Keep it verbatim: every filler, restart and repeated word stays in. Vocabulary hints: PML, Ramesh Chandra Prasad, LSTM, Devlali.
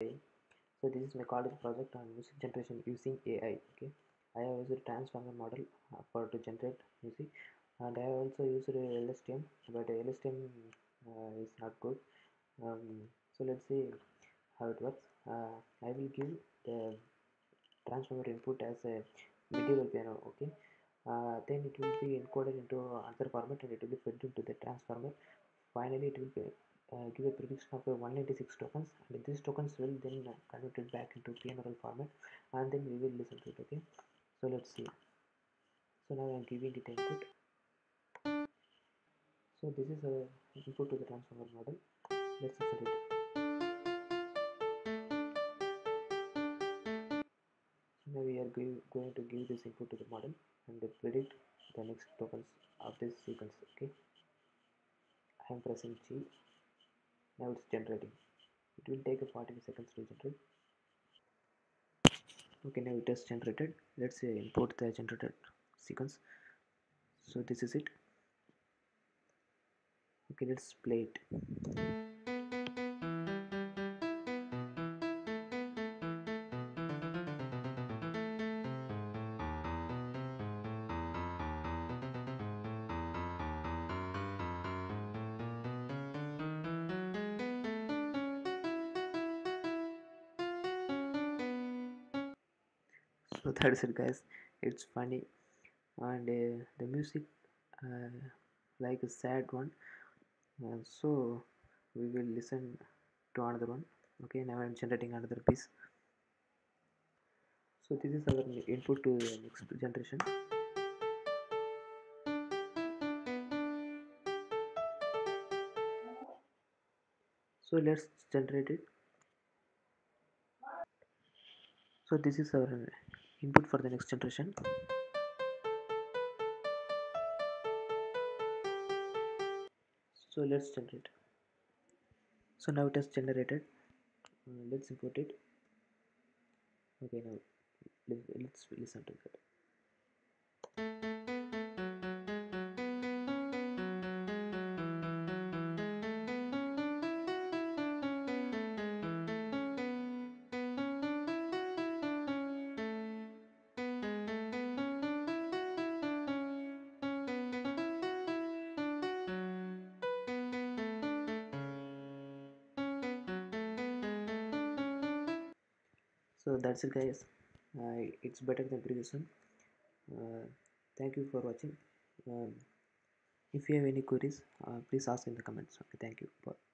Okay. So this is my college project on music generation using A I. Okay, I have used a transformer model for to generate music, and I have also used L S T M, but L S T M uh, is not good. Um, so let's see how it works. Uh, I will give the transformer input as a medieval piano. Okay, uh, then it will be encoded into another format and it will be fed into the transformer. Finally, it will be Uh, give a prediction of uh, one ninety-six tokens, and these tokens will then uh, converted back into P M L format, and then we will listen to it. Okay, so let's see. So now I am giving it input. So this is a uh, input to the transformer model. Let's listen to it. So now we are give, going to give this input to the model and they predict the next tokens of this sequence. Okay, I am pressing G. Now it's generating. It will take a forty seconds to generate. Okay, now it has generated. Let's say import the generated sequence. So this is it. Okay, let's play it. So that's it, guys. It's funny, and uh, the music uh, like a sad one. Uh, so we will listen to another one. Okay, now I'm generating another piece. So this is our input to the next generation. So let's generate it. So this is our input for the next generation. So let's generate. So now it has generated. Uh, let's import it. Okay, now let's, let's listen to that. So that's it, guys. Uh, it's better than previous one. Uh, thank you for watching. Um, if you have any queries, uh, please ask in the comments. Okay, thank you. Bye.